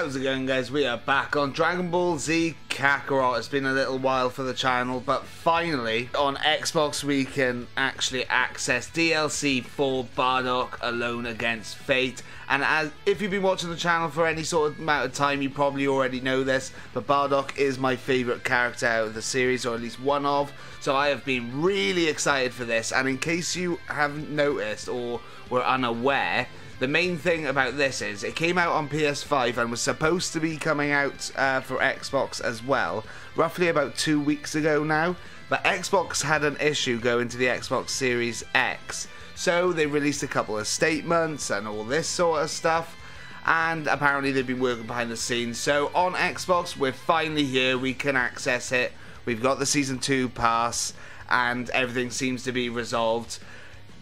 How's it going, guys? We are back on Dragon Ball Z Kakarot. It's been a little while for the channel, but finally on Xbox we can actually access DLC for Bardock Alone Against Fate. And as if you've been watching the channel for any sort of amount of time, you probably already know this, but Bardock is my favourite character out of the series, or at least one of. So I have been really excited for this, and in case you haven't noticed or were unaware, the main thing about this is it came out on PS5 and was supposed to be coming out for Xbox as well, roughly about 2 weeks ago now, but Xbox had an issue going to the Xbox Series X, so they released a couple of statements and all this sort of stuff, and apparently they've been working behind the scenes. So on Xbox we're finally here, we can access it, we've got the Season 2 pass, and everything seems to be resolved.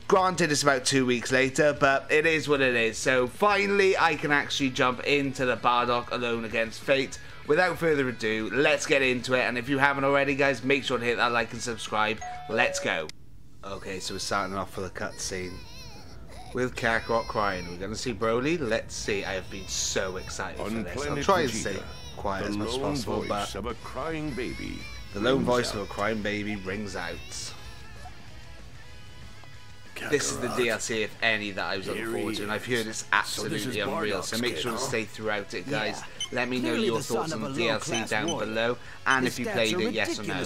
Granted, it's about 2 weeks later, but it is what it is. So finally, I can actually jump into the Bardock Alone Against Fate. Without further ado, let's get into it. And if you haven't already, guys, make sure to hit that like and subscribe. Let's go. Okay, so we're starting off with a cutscene with Kakarot crying. We're going to see Broly. Let's see. I have been so excited for this. I'll try and stay quiet as much as possible, but the lone voice of a crying baby rings out. Kakarot. This is the DLC, if any, that I was looking forward to, and I've heard it's absolutely unreal, so make sure to stay throughout it, guys. Yeah. Let me know your thoughts on the DLC down below, and if you played it, yes or no.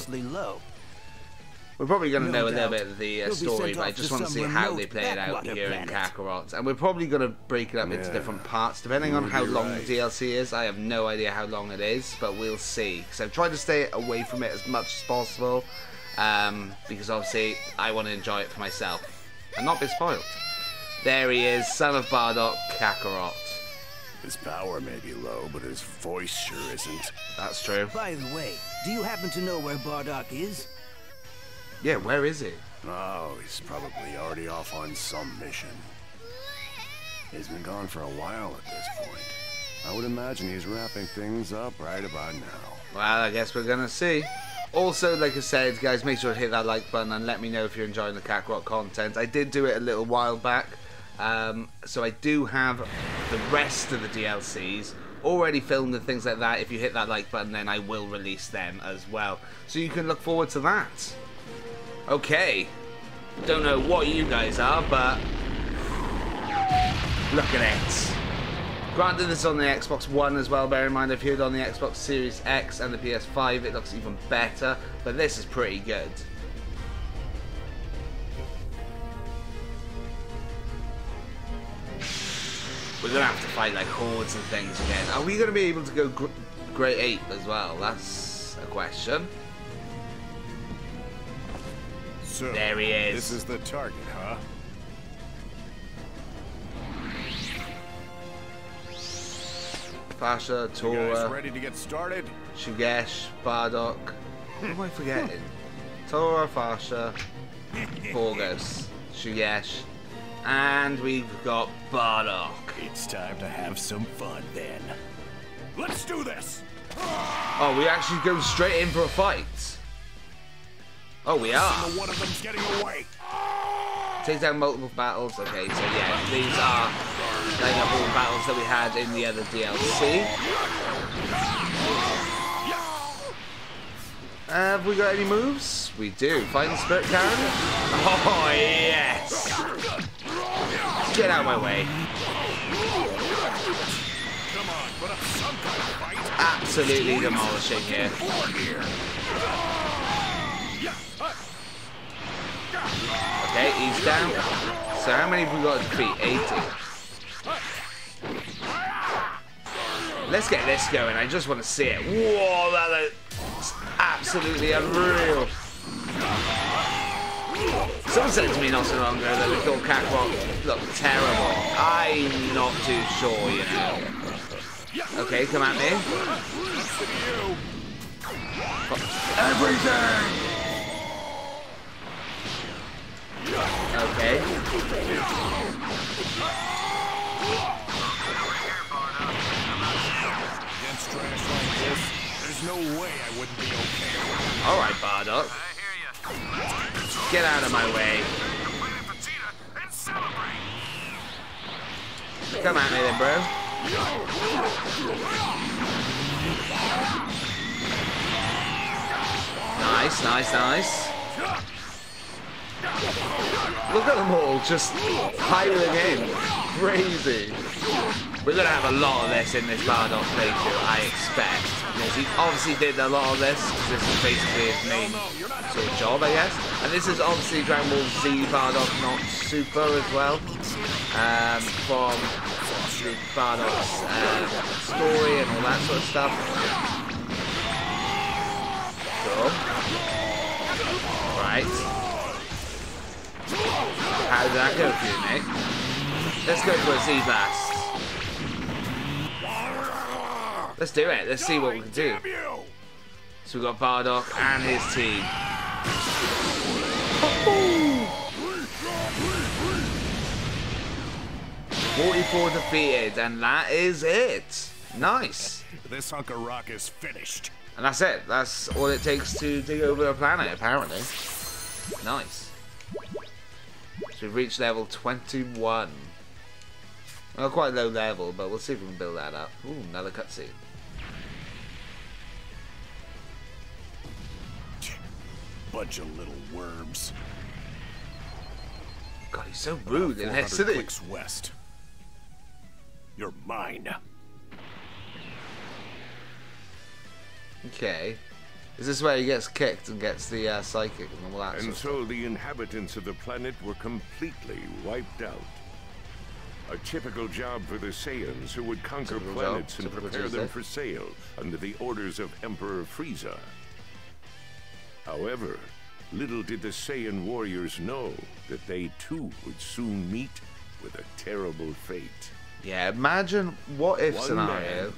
We're probably going to know a little bit of the story, but I just want to see how they play it out here in Kakarot, and we're probably going to break it up into different parts, depending on how long the DLC is. I have no idea how long it is, but we'll see, because I've tried to stay away from it as much as possible, because obviously I want to enjoy it for myself and not be spoiled. There he is, son of Bardock, Kakarot. His power may be low, but his voice sure isn't. That's true. By the way, do you happen to know where Bardock is? Yeah, where is he? Oh, he's probably already off on some mission. He's been gone for a while at this point. I would imagine he's wrapping things up right about now. Well, I guess we're gonna see. Also, like I said, guys, make sure to hit that like button and let me know if you're enjoying the Kakarot content. I did do it a little while back, so I do have the rest of the DLCs already filmed and things like that. If you hit that like button, then I will release them as well, so you can look forward to that. Okay, don't know what you guys are, but look at it. Granted, this is on the Xbox One as well, bear in mind I've heard on the Xbox Series X and the PS5 it looks even better, but this is pretty good. We're going to have to fight like hordes and things again. Are we going to be able to go Great Ape as well? That's a question. So, there he is. This is the target, huh? Fasha, Tora, ready to get started? Shugesh, Bardock. Who am I forgetting? Tora, Fasha, Borgos, Shugesh, and we've got Bardock. It's time to have some fun then. Let's do this! Oh, we actually go straight in for a fight. Oh, we are. One of them's getting away. Takes down multiple battles. Okay, so yeah, these are like all the battles that we had in the other DLC. Have we got any moves? We do. Final Spirit Cannon. Oh yes! Get out of my way. Absolutely demolishing here. Okay, he's down. So how many have we got to defeat? 80. Let's get this going. I just want to see it. Whoa, that looks absolutely unreal. Someone said to me not so long ago that the little Kakarot looked terrible. I'm not too sure, you know. Okay, come at me. Everything! Okay. Alright, Bardock. Get out of my way. Come at me then, bro. Nice, nice, nice. Look at them all just piling in. Crazy. We're going to have a lot of this in this Bardock playthrough, I expect. Because he obviously did a lot of this, because this is basically his main sort of job, I guess. And this is obviously Dragon Ball Z Bardock, not Super as well. From the Bardock's story and all that sort of stuff. Cool. Right. How did that go for you, Nick? Let's go for a Z Blast. Let's do it. Let's see what we can do. So we've got Bardock and his team. Oh! 44 defeated, and that is it. Nice. This hunk of rock is finished. And that's it. That's all it takes to dig over the planet, apparently. Nice. So we've reached level 21. Well, quite low level, but we'll see if we can build that up. Ooh, another cutscene. Bunch of little worms. God, he's so rude in this city. West. You're mine. Okay. Is this where he gets kicked and gets the psychic and all that and sort of stuff? So the inhabitants of the planet were completely wiped out. A typical job for the Saiyans who would conquer planets and prepare them for sale under the orders of Emperor Frieza. However, little did the Saiyan warriors know that they too would soon meet with a terrible fate. Yeah, imagine what if scenario if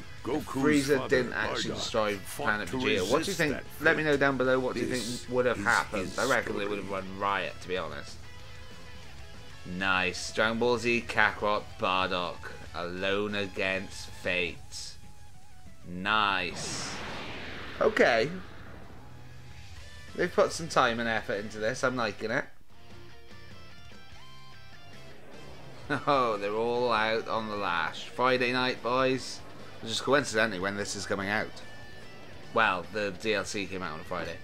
Frieza didn't actually destroy Planet Vegeta. What do you think? Let me know down below what do you think would have happened. I reckon they would have run riot, to be honest. Nice. Dragon Ball Z Kakarot Bardock Alone Against Fate. Nice. Okay. They've put some time and effort into this. I'm liking it. Oh, they're all out on the lash. Friday night, boys. Just coincidentally when this is coming out. Well, the DLC came out on a Friday.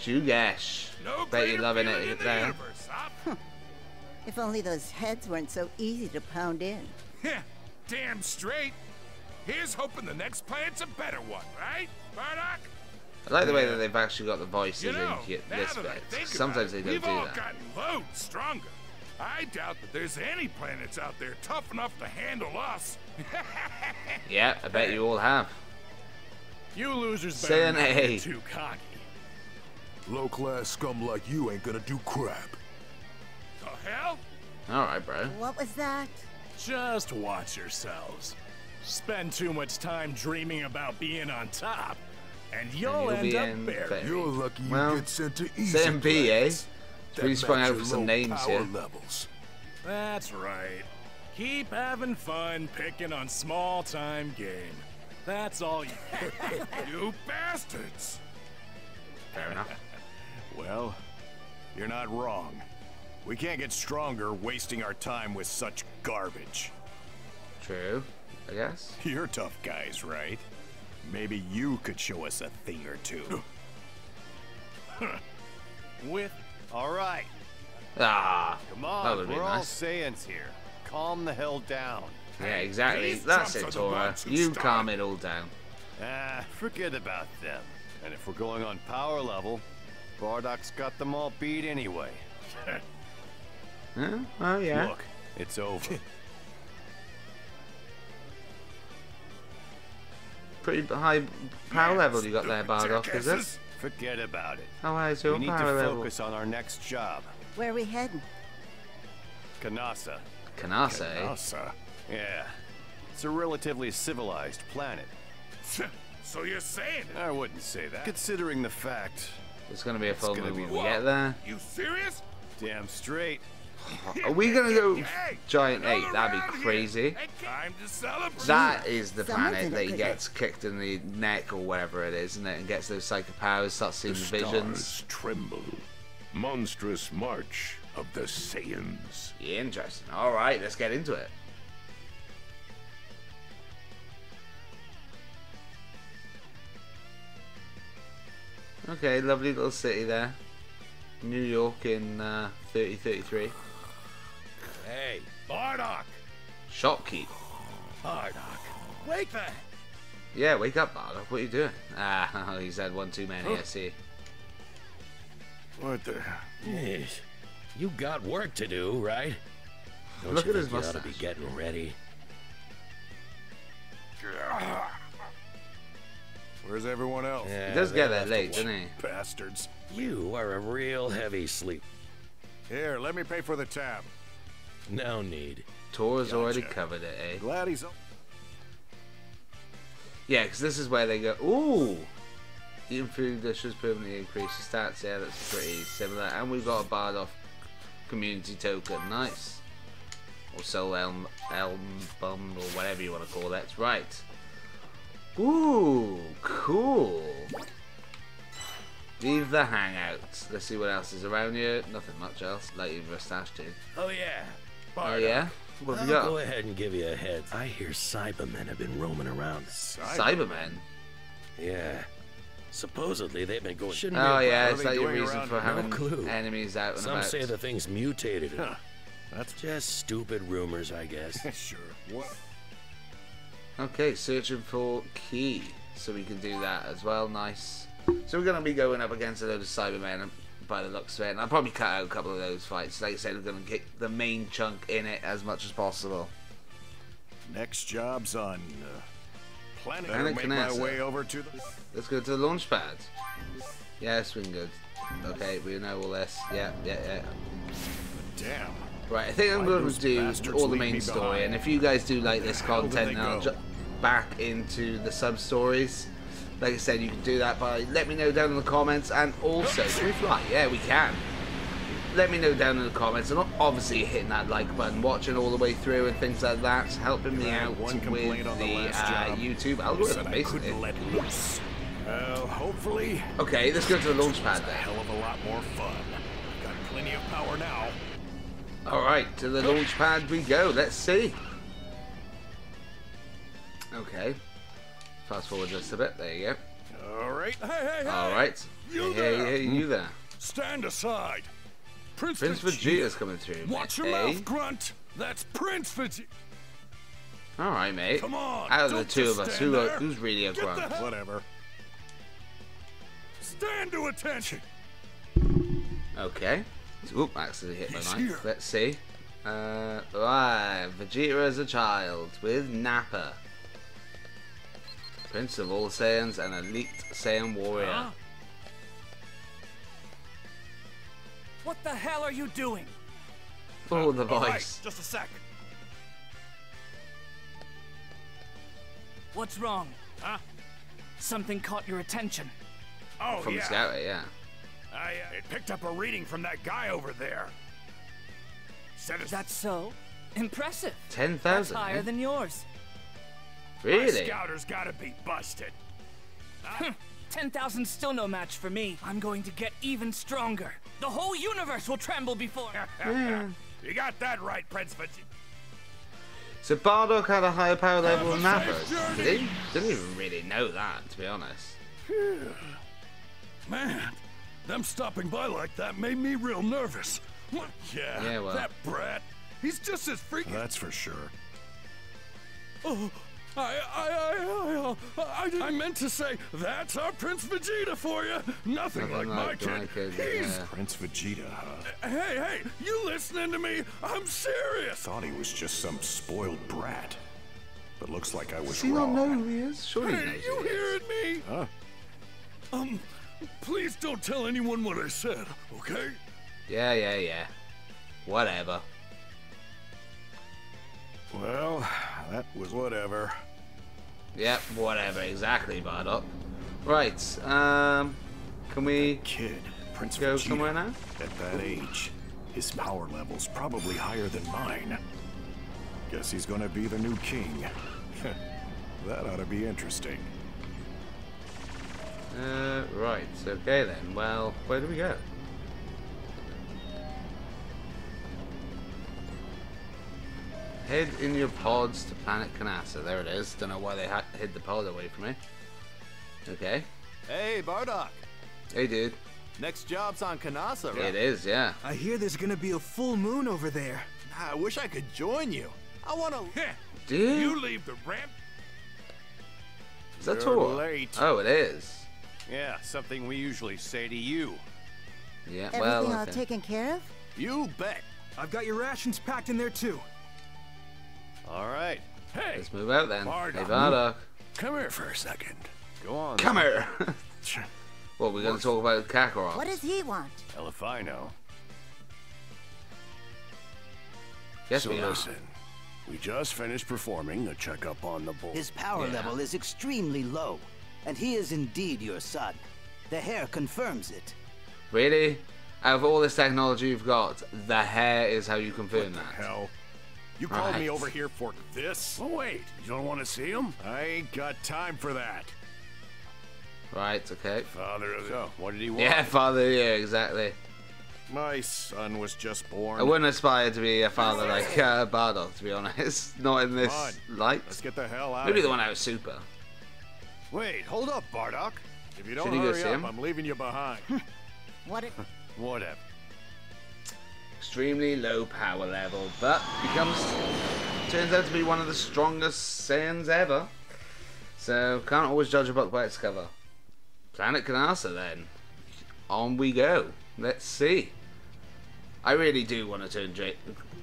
Shugesh. No, bet you're loving it there. Huh. If only those heads weren't so easy to pound in. Yeah, damn straight. Here's hoping the next planet's a better one, right, Bardock? I like the way that they've actually got the voices in here, this bit. Sometimes they don't do that. We've all gotten loads stronger. I doubt that there's any planets out there tough enough to handle us. Yeah, I bet you all have. You losers better not get too cocky. Low-class scum like you ain't gonna do crap. The hell? Alright, bro. What was that? Just watch yourselves. Spend too much time dreaming about being on top, and you'll end up buried. You're lucky you get sent to easy planets. Eh? We sprung out for some names here. Levels. That's right. Keep having fun picking on small-time game. That's all you... You bastards! Fair enough. Well, you're not wrong. We can't get stronger wasting our time with such garbage. True, I guess. You're tough guys, right? Maybe you could show us a thing or two. All right. Come on, we're all Saiyans here. Calm the hell down. Yeah, exactly. That's it, Tora. You calm it all down. Forget about them. And if we're going on power level, Bardock's got them all beat anyway. Oh, yeah. Look, it's over. Pretty high power level you got there, Bardock, is it? Forget about it. How high is your power level? We need to focus on our next job. Where are we heading? Kanassa. Kanassa, eh? Kanassa. Yeah. It's a relatively civilized planet. So you're saying it? I wouldn't say that. Considering the fact... It's gonna be a full moon when we get there. You serious? Damn straight. Are we gonna go Giant 8? That'd be crazy. That is the planet that he gets kicked in the neck or whatever it is, isn't it? And gets those psychic powers, starts seeing the visions. Tremble. Monstrous march of the Saiyans. Yeah, interesting. Alright, let's get into it. Okay, lovely little city there. New York in 3033. Hey, Bardock! Shopkeep. Bardock, wake up! Yeah, wake up, Bardock. What are you doing? Ah, he's had one too many, I see. What the? Yes. You got work to do, right? Don't Look you at his mustache. You ought to be getting ready. Where's everyone else? Yeah, he does get that late, doesn't he? Bastards. You are a real heavy sleep. Here, let me pay for the tab. No need. Tora's already covered it, eh? Glad he's up. Yeah, because this is where they go. Ooh! Eating food dishes permanently increase the stats. Yeah, that's pretty similar. And we've got a Bardock community token. Nice. Or Soul Elm Bum, or whatever you want to call it. That's right. Ooh, cool. Leave the hangout. Let's see what else is around here. Nothing much else. Like your mustache, dude. Oh, yeah. Bardock. Oh, yeah? What have you got? I'll go ahead and give you a head. I hear Cybermen have been roaming around. Cybermen? Yeah. Supposedly they've been going. Oh yeah, it's like your reason for having enemies out and about. Some say the thing's mutated. Huh. That's just stupid rumors, I guess. Sure. What? Okay, searching for key, so we can do that as well. Nice. So we're gonna be going up against a load of Cybermen by the looks of it. And I'll probably cut out a couple of those fights. Like I said, we're gonna get the main chunk in it as much as possible. Next job's on. Planet make my way over to the... Let's go to the launch pad. Yes, we can go. Okay, we know all this. Yeah. Damn. Right, I think I'm going to do all the main story, and if you guys do like this content, I'll jump back into the sub-stories. Like I said, you can do that by... Let me know down in the comments, and also... Can we fly? Yeah, we can. Let me know down in the comments, and obviously hitting that like button, watching all the way through and things like that, helping me out with the YouTube algorithm, basically. Hopefully. Okay, let's go to the launch pad. There. Hell of a lot more fun. Got plenty of power now. All right, to the launch pad we go. Let's see. Okay, fast forward just a bit. There you go. All right. Hey. All right. You there. Stand aside. Prince Vegeta's coming through. Watch your mouth, grunt. That's Prince Vegeta. All right, mate. Come on. Out of the two of us, who's really a grunt? Whatever. Stand to attention. Okay. Oop, actually hit my mic. Let's see. Right, Vegeta as a child with Nappa, Prince of all Saiyans and elite Saiyan warrior. Huh? What the hell are you doing? Oh, the voice. Right, just a sec. What's wrong? Huh? Something caught your attention. Oh, from Scouter, yeah. I picked up a reading from that guy over there. Said it's... That's so impressive. 10,000. Higher than yours. Really? My Scouter's gotta be busted. 10,000's still no match for me. I'm going to get even stronger. The whole universe will tremble before. You got that right, Prince Vegeta. So Bardock had a higher power level than Nappa. Didn't even really know that, to be honest. Man, them stopping by like that made me real nervous. Yeah, well. That brat. He's just as freaking. That's for sure. Oh. I meant to say, that's our Prince Vegeta for you. Nothing like my kid. He's Prince Vegeta, huh? Hey, you listening to me? I'm serious. Thought he was just some spoiled brat, but looks like I was wrong. Does he not know who he is? Sure, hey, you hearing me? Huh? Please don't tell anyone what I said, okay? Yeah. Whatever. Well, that was whatever. Yep, whatever, exactly, Bardock. Right, can we Prince go Vegeta, somewhere now? At that age, his power level's probably higher than mine. Guess he's gonna be the new king. That ought to be interesting. Right, okay then. Well, where do we go? Head in your pods to Planet Kanassa. There it is. Don't know why they hid the pod away from me. Okay. Hey, Bardock. Hey, dude. Next job's on Kanassa, right? It is, yeah. I hear there's gonna be a full moon over there. I wish I could join you. I wanna... Dude? You leave the ramp. Is that Tora? Oh, it is. Yeah, something we usually say to you. Yeah, everything well... Everything all taken care of? You bet. I've got your rations packed in there, too. All right. Hey! Let's move out, then. Bardock. Hey, Bardock. Come here for a second. Go on. Come here! Well, we're going to talk about Kakarot. What does he want? Hell if I know. Yes, so we listen. We just finished performing a checkup on the boy. His power level is extremely low, and he is indeed your son. The hair confirms it. Really? Out of all this technology you've got, the hair is how you confirm that. What the hell? You called me over here for this? Oh, wait. You don't want to see him? I ain't got time for that. Right, okay. Father of the... What did he want? Yeah, father, yeah, exactly. My son was just born. I wouldn't aspire to be a father like Bardock, to be honest. Not in this light. Let's get the hell out Maybe the one out of Super. Wait, hold up, Bardock. If you don't hurry up, I'm leaving you behind. Whatever. Extremely low power level, but turns out to be one of the strongest Saiyans ever. So, can't always judge a book by its cover. Planet Kanassa, then. On we go. Let's see. I really do want to turn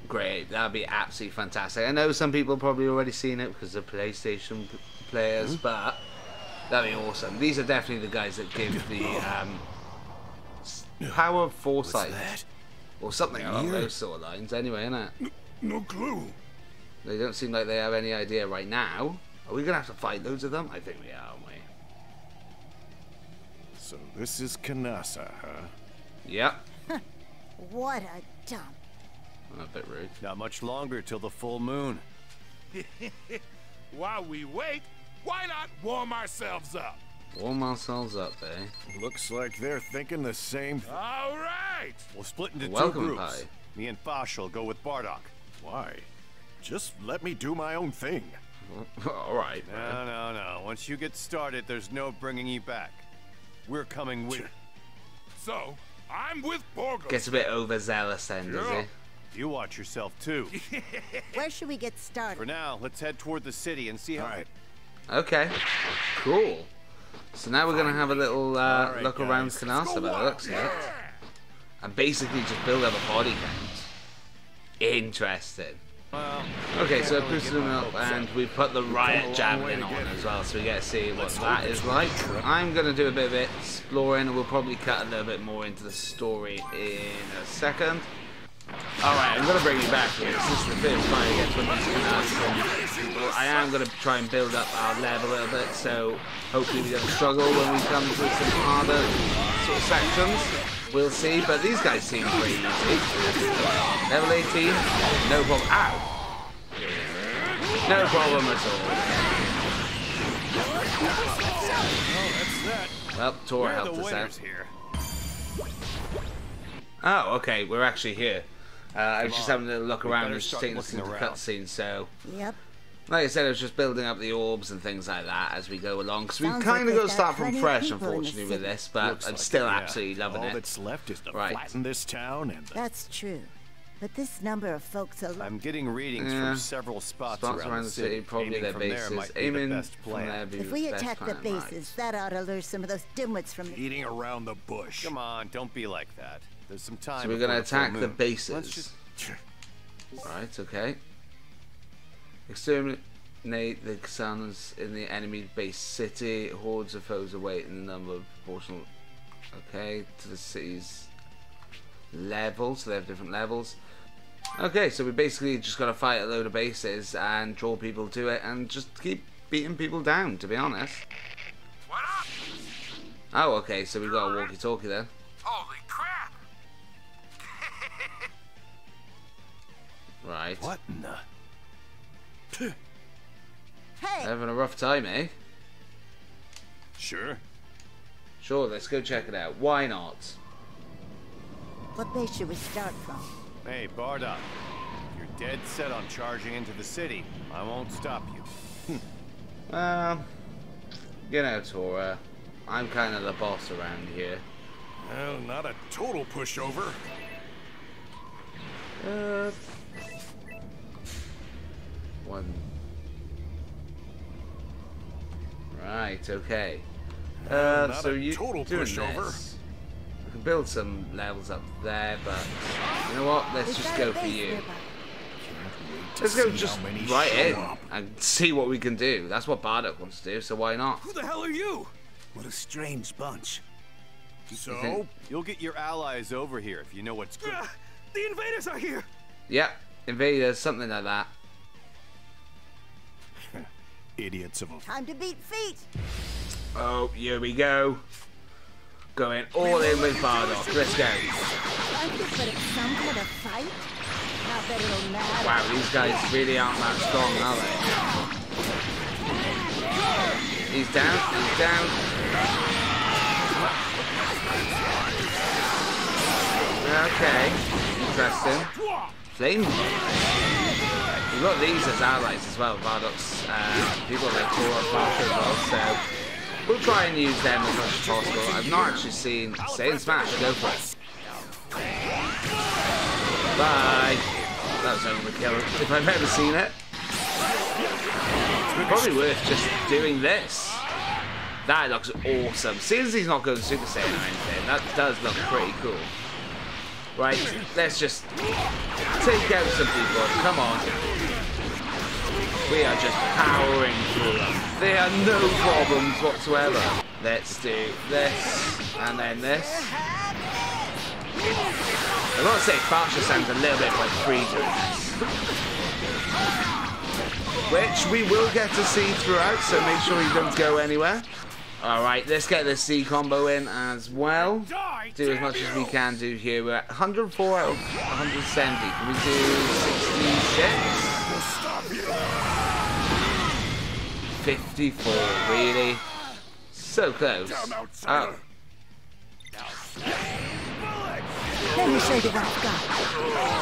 Grey Ape. That would be absolutely fantastic. I know some people probably already seen it because of PlayStation players, but that'd be awesome. These are definitely the guys that give the power of foresight or something along those sort of lines. Anyway, innit? No clue. They don't seem like they have any idea right now. Are we gonna have to fight loads of them? I think we are, aren't we? So this is Kanassa, huh? Yep. What a dump. I'm a bit rude. Not much longer till the full moon. While we wait, why not warm ourselves up? Warm ourselves up, eh? Looks like they're thinking the same thing. All right! We'll split into two groups. Me and Fasha will go with Bardock. Why? Just let me do my own thing. All right. No, no, no. Once you get started, there's no bringing you back. We're coming with. So, I'm with Borgos. Gets a bit overzealous then, does he? You watch yourself too. Where should we get started? For now, let's head toward the city and see how. All right. Okay. Cool. So now we're gonna have a little look around Kanassa, by the looks of it, and basically just build up a body count. Interesting. Well, okay, so we've boosted them up and we put the riot javelin on as well, so we get to see what that is like. I'm going to do a bit of exploring and we'll probably cut a little bit more into the story in a second. Alright, I'm going to bring you back here. This is the first fight against one of these guys. I am going to try and build up our level a little bit, so hopefully we don't struggle when we come to some harder sort of sections. We'll see, but these guys seem pretty easy. Level 18, no problem. Ow! No problem at all. Well, Tora helped us out. Oh, okay, we're actually here. I was just having a look around and just taking this into the cutscene, so... Yep. Like I said, I was just building up the orbs and things like that as we go along. Because we've kind of got to start from fresh, unfortunately, with this, but I'm still absolutely loving it. All that's left is to flatten this town. That's true. But this number of folks are... I'm getting readings from several spots around the city, probably their bases. Aiming from there. If we attack the bases, that ought to lure some of those dimwits from... Eating around the bush. Come on, don't be like that. There's some time... So we're going to attack the bases. Right, okay. Exterminate the Kassanas in the enemy base city. Hordes of foes await in the number of proportional to the city's level, so they have different levels. Okay, so we basically just gotta fight a load of bases and draw people to it and just keep beating people down, to be honest. What up? Oh, okay, so we got a walkie-talkie there. Holy crap. Right. What in the... Hey. Having a rough time, eh? Sure, let's go check it out. Why not? What base should we start from? Hey, Bardock. You're dead set on charging into the city. I won't stop you. You know, Tora, I'm kind of the boss around here. Well, not a total pushover. One. Right, okay. So you doing this. We can build some levels up there, but you know what? Let's just go for you. Let's go just right in and see what we can do. That's what Bardock wants to do, so why not? Who the hell are you? What a strange bunch. So? You'll get your allies over here if you know what's good. The invaders are here! Yeah, invaders, something like that. Idiots of a... Time to beat feet! Oh, here we go. Going all in with Bardock. Let's go. Wow, these guys really aren't that strong, are they? He's down, he's down. Okay, interesting. Flame. We've got these as allies as well, Bardock's people like Tora, Fasha as well, so we'll try and use them as much as possible. I've not actually seen Saiyan Smash, go for it. Bye! That was overkill, if I've ever seen it. Probably worth just doing this. That looks awesome. Since he's not going Super Saiyan or anything, that does look pretty cool. Right, let's just take out some people. Come on. We are just powering through them. They are no problems whatsoever. Let's do this, and then this. I've got to say, Fasha sounds a little bit like Frieza in this. Which we will get to see throughout, so make sure you don't go anywhere. Alright, let's get the C combo in as well. Do as much as we can do here. We're at 104 out of 170. Can we do 66? 54, really? So close. Oh.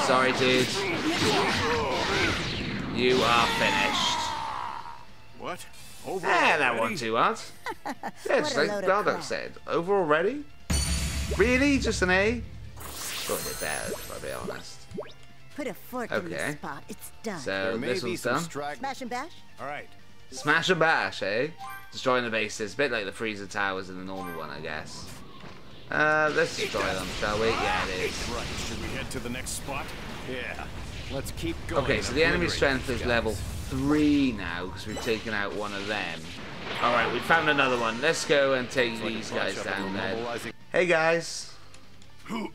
Sorry, dude. You are finished. What? Yeah, that wasn't too hard. Yeah, just like Bardock said. Over already? Really? Just an A? Got it there, if I'll be honest. Put a fork in the spot. It's done. So this one's done. Smash and bash? Alright. Smash and bash, eh? Destroying the bases. A bit like the Frieza Towers in the normal one, I guess. Let's destroy them, shall we? Yeah, it is. Right. Should we head to the next spot? Yeah. Let's keep going. Okay, so the enemy strength is level 3 now, because we've taken out one of them. Alright, we found another one. Let's go and take these guys down there. Hey guys! Who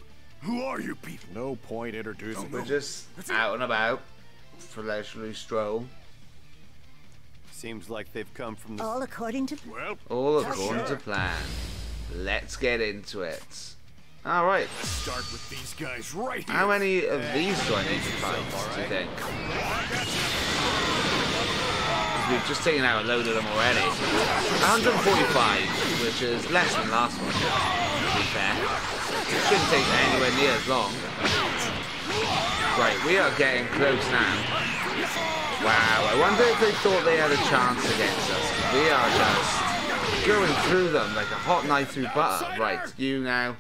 are you people? No point introducing them. We're just out and about for a leisurely stroll. Seems like they've come from the... All according to plan. All according to plan. Let's get into it. All right. Let's start with these guys right here. How many of these do I need to fight, do you think? Because we've just taken out a load of them already. 145, which is less than last one, to be fair. It shouldn't take anywhere near as long. Right, we are getting close now. Wow, I wonder if they thought they had a chance against us. We are just... going through them like a hot knife through butter. Right, you now.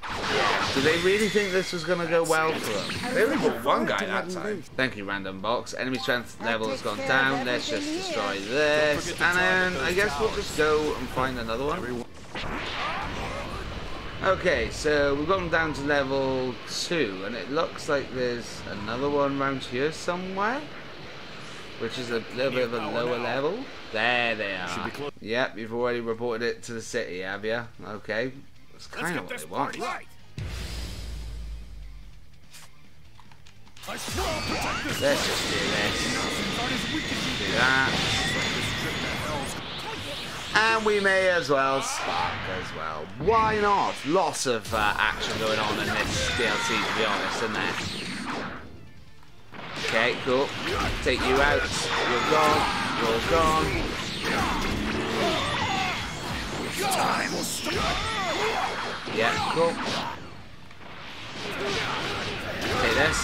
Do they really think this was going to go well for them? They only got one guy that time. Thank you, random box. Enemy strength level has gone down. Let's just destroy this. And then I guess we'll just go and find another one. Okay, so we've gotten down to level 2. And it looks like there's another one around here somewhere. Which is a little bit of a lower level. There they are. Yep, you've already reported it to the city, have you? Okay. That's kind of what they want. Let's just do this. Do that. And we may as well spark as well. Why not? Lots of action going on in this DLC, to be honest, isn't there? Okay, cool. Take you out. You're gone. You're gone. Time. Yeah, cool. Okay, this.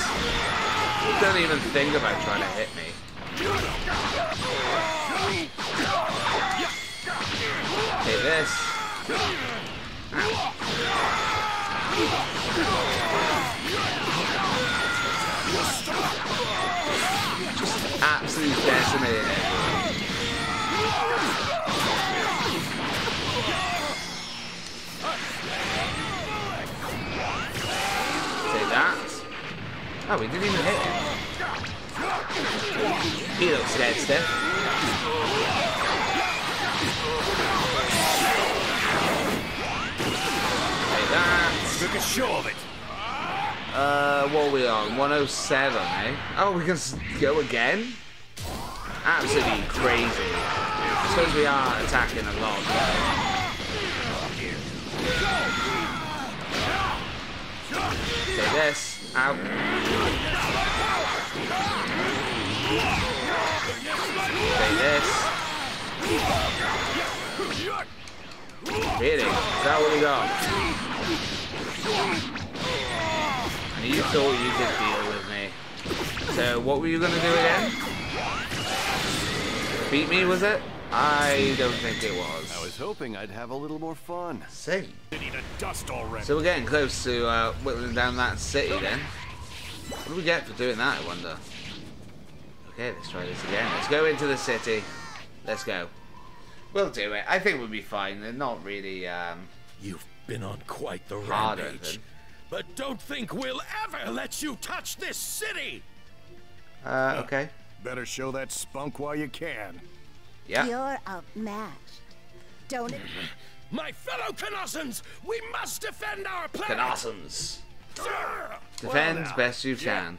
Don't even think about trying to hit me. Okay, this. Just absolutely decimated it. Take that. Oh, we didn't even hit him. He looks dead still. Look ashore of it. What are we on? 107, eh? Oh, we can go again? Absolutely crazy. I suppose we are attacking a lot, though. Take this. Out. Take this. Really? Is that what we got? And you thought you could deal with me. So what were you going to do again? Beat me, was it? I don't think it was. I was hoping I'd have a little more fun. See? So we're getting close to whittling down that city then. What do we get for doing that, I wonder? Okay, let's try this again. Let's go into the city. Let's go. We'll do it. I think we'll be fine. They're not really... You've been on quite the rampage, but don't think we'll ever let you touch this city. Okay. Better show that spunk while you can. Yeah. You're outmatched. Don't it? My fellow Kanassans, we must defend our planet. Kanassans. Defend best you can.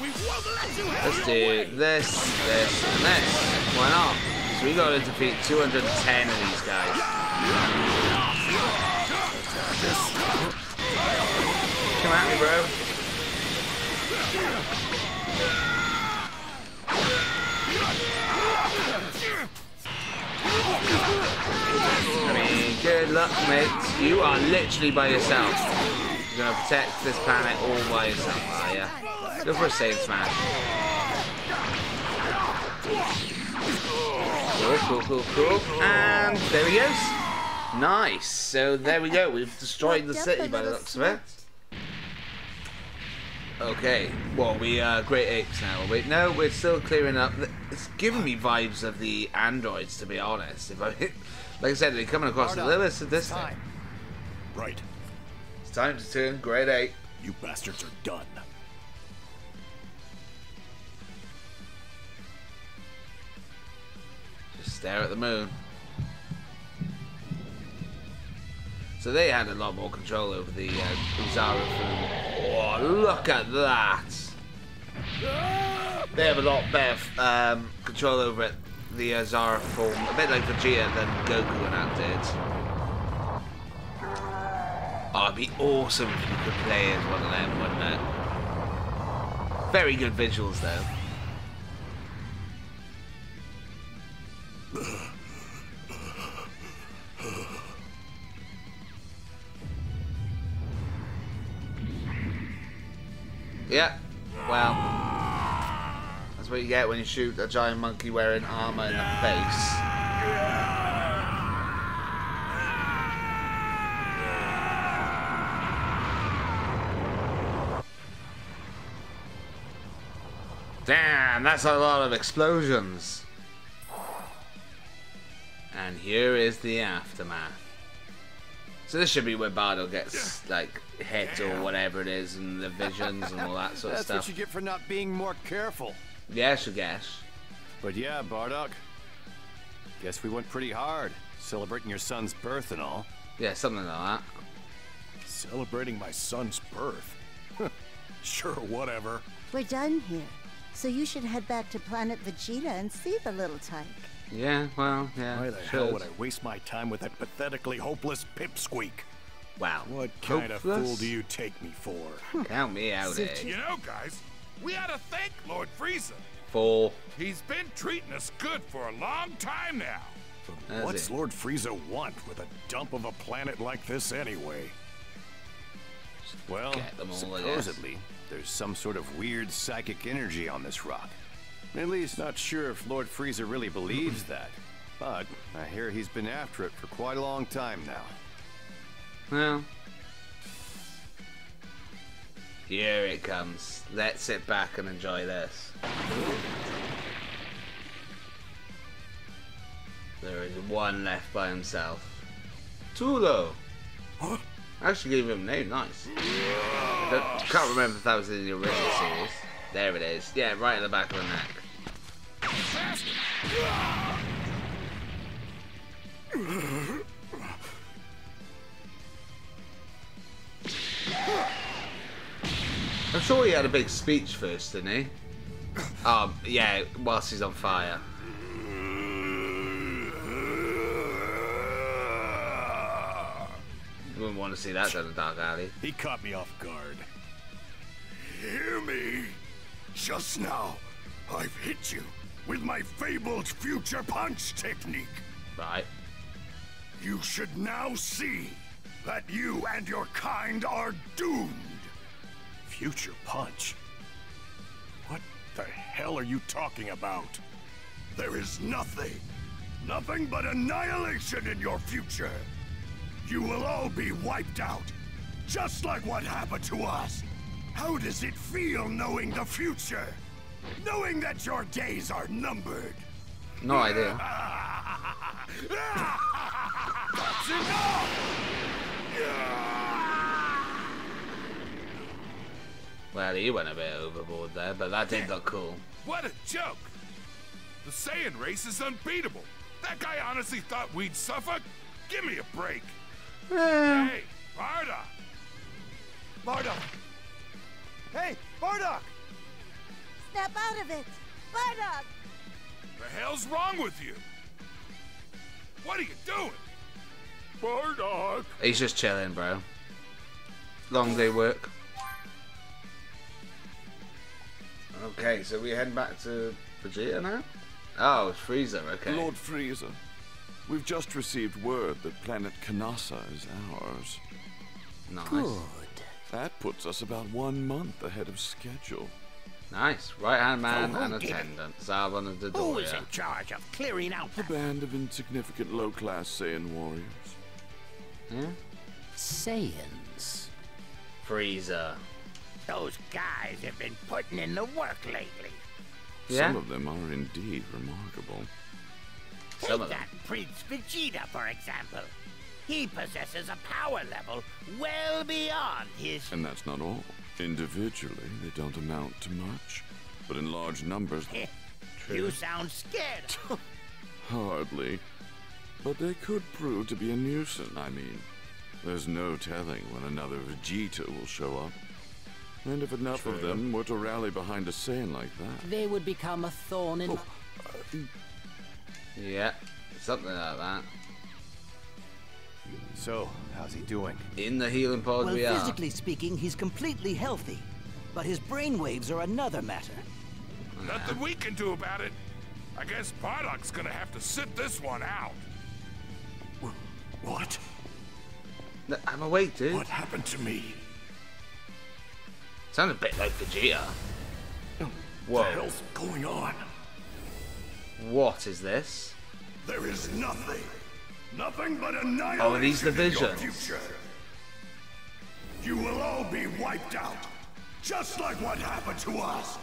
We won't let you have this, and this. Why not? So we gotta defeat 210 of these guys. Come at me, bro. I mean, good luck, mates. You are literally by yourself. You're gonna protect this planet all by yourself, are ya? Go for a save smash. Cool. And there he goes. Nice. So there we go. We've destroyed the city by the looks of it. Okay. Well, we are great apes now. Wait, no, we're still clearing up. It's giving me vibes of the androids, to be honest. If I, like I said, they're coming across a little sadistic. Right. It's time to turn grade 8. You bastards are done. Stare at the moon. So they had a lot more control over the Uzara food. Oh, look at that! They have a lot better control over it, the Uzara form, a bit like Vegeta than Goku and that did. Oh, it'd be awesome if you could play as one of them, wouldn't it? Very good visuals though. Yeah, well, that's what you get when you shoot a giant monkey wearing armor in the face. Damn, that's a lot of explosions. And here is the aftermath. So this should be where Bardock gets like hit or whatever it is, and the visions and all that sort of stuff. That's what you get for not being more careful. Yeah, Shugesh. But yeah, Bardock. Guess we went pretty hard, celebrating your son's birth and all. Yeah, something like that. Celebrating my son's birth? Sure, whatever. We're done here, so you should head back to Planet Vegeta and see the little tyke. Yeah, well, yeah. Why the hell would I waste my time with that pathetically hopeless pipsqueak? Wow. What kind of fool do you take me for? Count me out, eh? You know, guys, we ought to thank Lord Frieza. He's been treating us good for a long time now. But what's Lord Frieza want with a dump of a planet like this anyway? Well, supposedly, there's some sort of weird psychic energy on this rock. At least not sure if Lord Frieza really believes that. But I hear he's been after it for quite a long time now. Well, here it comes. Let's sit back and enjoy this. There is one left by himself. Tulo! Huh? I actually gave him a name, nice. I can't remember if that was in the original series. There it is. Yeah, right in the back of the neck. I'm sure he had a big speech first, didn't he? Yeah, whilst he's on fire. Wouldn't want to see that down the dark alley. He caught me off guard. Hear me! Just now, I've hit you with my fabled future punch technique. Right. You should now see that you and your kind are doomed. Future punch? What the hell are you talking about? There is nothing, nothing but annihilation in your future. You will all be wiped out, just like what happened to us. How does it feel knowing the future? Knowing that your days are numbered? No idea. That's enough! Well, he went a bit overboard there, but that did look cool. What a joke! The Saiyan race is unbeatable. That guy honestly thought we'd suffer? Give me a break. Hey, Bardock! Bardock! Hey, Bardock! Snap out of it! Bardock! The hell's wrong with you? What are you doing? Bardock! He's just chilling, bro. Long day work. Okay, so we head back to Vegeta now? Oh, it's Frieza, okay. Lord Frieza, we've just received word that planet Kanassa is ours. Nice. Good. That puts us about 1 month ahead of schedule. Nice. Right-hand man and attendant. Zarbon and the Doria. Who is in charge of clearing out the band of insignificant low-class Saiyan warriors? Huh? Saiyans? Frieza. Those guys have been putting in the work lately. Yeah? Some of them are indeed remarkable. Take that Prince Vegeta, for example. He possesses a power level well beyond his... And that's not all. Individually, they don't amount to much. But in large numbers... You sound scared. Hardly. But they could prove to be a nuisance, I mean. There's no telling when another Vegeta will show up. And if enough of them were to rally behind a Saiyan like that... They would become a thorn in... Yeah, something like that. So, how's he doing? In the healing pod we are. Well, physically speaking, he's completely healthy. But his brainwaves are another matter. Nothing we can do about it. I guess Bardock's gonna have to sit this one out. What? I'm awake, dude. What happened to me? Sounds a bit like Vegeta. What the hell's going on? What is this? There is nothing. Nothing but annihilation. Oh, these divisions. You will all be wiped out. Just like what happened to us.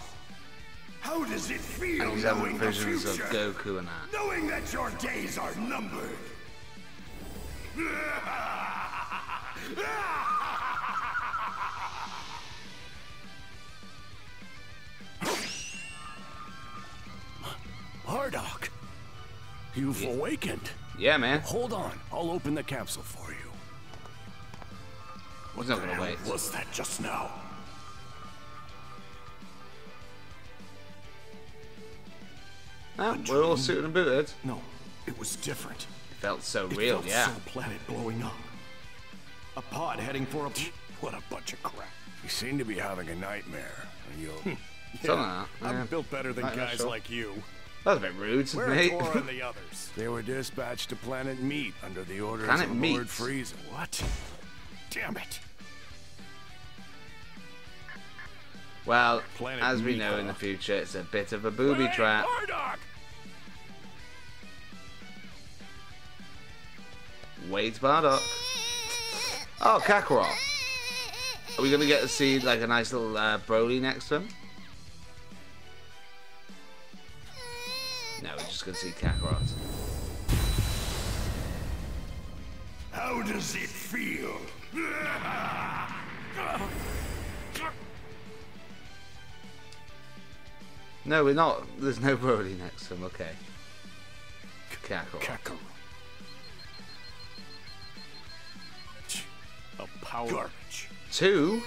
How does it feel knowing the future? Of Goku and that. Knowing that your days are numbered. Bardock, you've awakened. Yeah, man. Hold on, I'll open the capsule for you. What's not gonna wait? What's that just now? Oh, we're all suited and booted. No, it was different. It felt so real, yeah. So planet blowing up. A pod heading for a... What a bunch of crap. You seem to be having a nightmare. Are you? Yeah, I'm built better than guys like you. That's a bit rude, isn't it? Where are Tora and the others? They were dispatched to Planet Meat under the orders of Lord Frieza. What? Damn it! Well, Planet as we know in the future, it's a bit of a booby trap. Bardock! way to Bardock. Oh, Kakarot. Are we going to get to see like a nice little Broly next to him? No, we're just going to see Kakarot. How does it feel? No, we're not. There's no Broly next to him. Okay. Kakarot. A power. Two?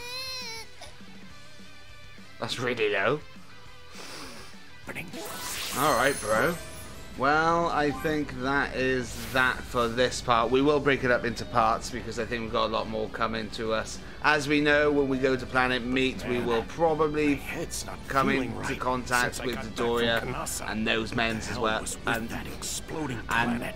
That's really low. Alright, bro. Well, I think that is that for this part. We will break it up into parts because I think we've got a lot more coming to us. As we know, when we go to Planet Meat, we will probably come into contact with Doria and those men as well, and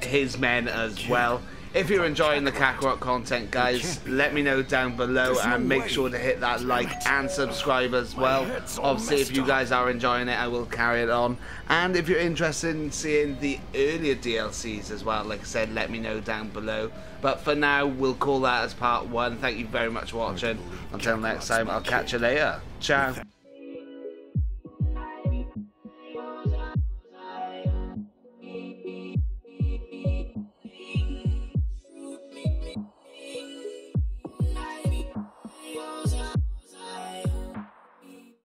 his men as well. If you're enjoying the Kakarot content, guys, let me know down below and make sure to hit that like and subscribe as well. Obviously, if you guys are enjoying it, I will carry it on. And if you're interested in seeing the earlier DLCs as well, like I said, let me know down below. But for now, we'll call that as part 1. Thank you very much for watching. Until next time, I'll catch you later. Ciao.